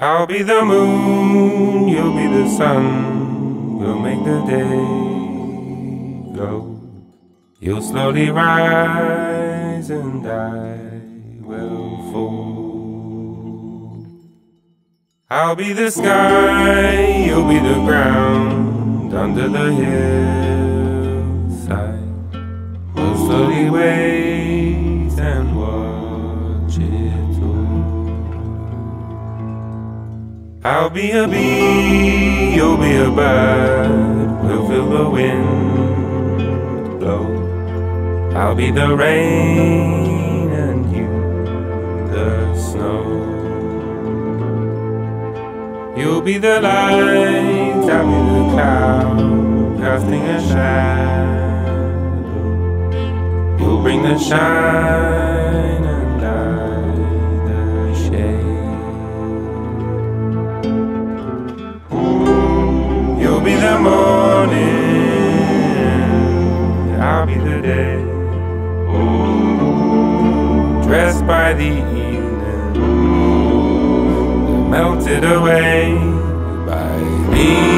I'll be the moon, you'll be the sun, we'll make the day glow. You'll slowly rise and I will fold. I'll be the sky, you'll be the ground, under the hillside. We'll slowly wait and watch it all. I'll be a bee, you'll be a bird, we'll feel the wind blow. I'll be the rain and you the snow. You'll be the light, I'll be the cloud, casting a shadow. You'll bring the shine and I the shade. You'll be the morning, I'll be the day. Dressed by the evening, melted away by the